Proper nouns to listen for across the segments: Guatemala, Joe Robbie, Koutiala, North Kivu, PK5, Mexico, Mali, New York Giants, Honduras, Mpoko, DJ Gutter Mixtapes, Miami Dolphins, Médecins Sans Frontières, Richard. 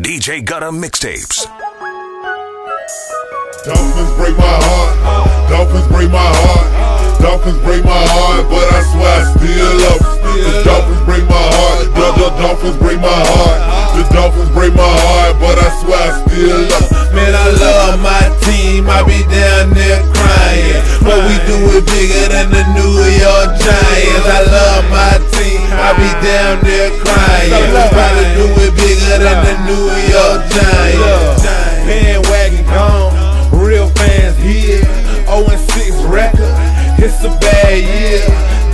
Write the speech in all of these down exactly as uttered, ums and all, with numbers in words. D J Gutter Mixtapes. Dolphins break my heart. Dolphins break my heart. Dolphins break my heart, but I swear I still love them. The Dolphins break my heart. The, the Dolphins break my heart. The Dolphins break my heart, but I swear I still love them. Man, I love my team. I be down there crying. What we do is bigger than the New York Giants. I love my team. I be down there crying. Probably do it bigger than the New York Giants. Bandwagon gone. Real fans here. oh and six record. It's a bad year,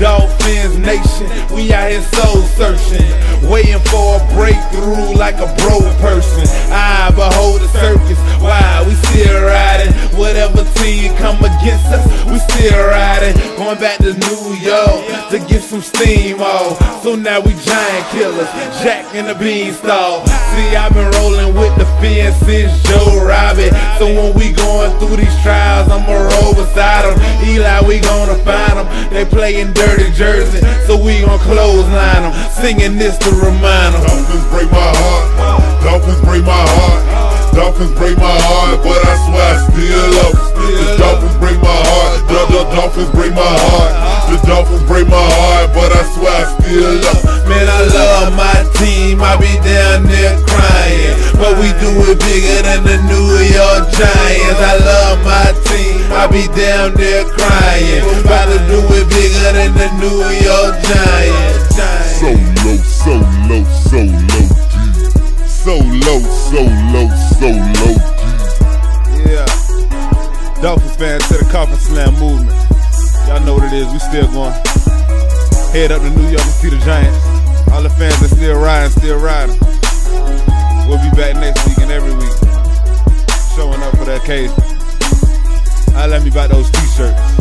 Dolphins Nation, we out here soul searching, waiting for a breakthrough like a broke person. I behold the circus, why we still riding, whatever team come against us, we still riding, going back to New York to get some steam off, so now we giant killers, Jack in the Beanstalk. See, I've been rolling with the fence since Joe Robbie, so when we going through these trials, I'ma roll beside them. Eli, we gon' gonna find them, they playin' dirty jersey, so we gon' clothesline them, singing this to remind them. Dolphins break my heart, Dolphins break my heart, Dolphins break my heart, but I swear I still love them. The Dolphins break my heart, the, the Dolphins break my heart, the Dolphins break my heart, but I swear I still love them. Man, I love my team, I be down there crying, but we do it bigger than the New York Giants. I love my team, I be down there crying, about to do it bigger than the New York Giants. So low, so low, so low, so low, so low, so low. Yeah, Dolphins fans to the Coffin Slam movement. Y'all know what it is. We still going. Head up to New York and see the Giants. All the fans are still riding, still riding. We'll be back next week and every week, showing up for that occasion. I let me buy those t-shirts.